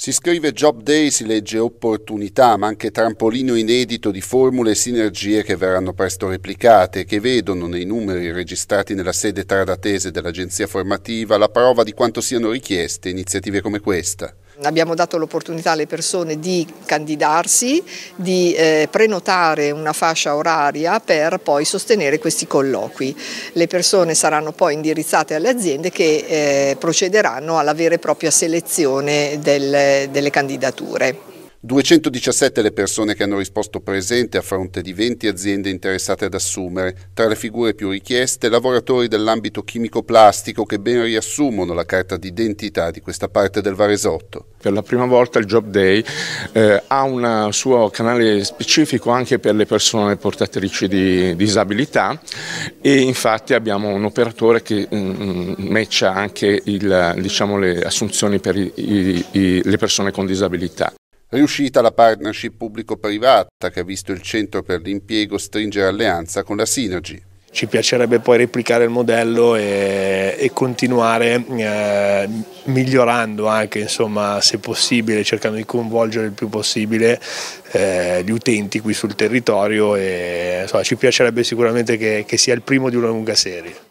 Si scrive Job Day, si legge opportunità, ma anche trampolino inedito di formule e sinergie che verranno presto replicate, che vedono nei numeri registrati nella sede tradatese dell'agenzia formativa la prova di quanto siano richieste iniziative come questa. Abbiamo dato l'opportunità alle persone di candidarsi, di prenotare una fascia oraria per poi sostenere questi colloqui. Le persone saranno poi indirizzate alle aziende che procederanno alla vera e propria selezione delle candidature. 217 le persone che hanno risposto presente a fronte di 20 aziende interessate ad assumere. Tra le figure più richieste, lavoratori dell'ambito chimico-plastico che ben riassumono la carta d'identità di questa parte del Varesotto. Per la prima volta il Job Day ha un suo canale specifico anche per le persone portatrici di disabilità e infatti abbiamo un operatore che matcha anche le assunzioni per le persone con disabilità. Riuscita la partnership pubblico-privata che ha visto il Centro per l'Impiego stringere alleanza con la Synergy. Ci piacerebbe poi replicare il modello e continuare migliorando anche, insomma, se possibile, cercando di coinvolgere il più possibile gli utenti qui sul territorio e, insomma, ci piacerebbe sicuramente che sia il primo di una lunga serie.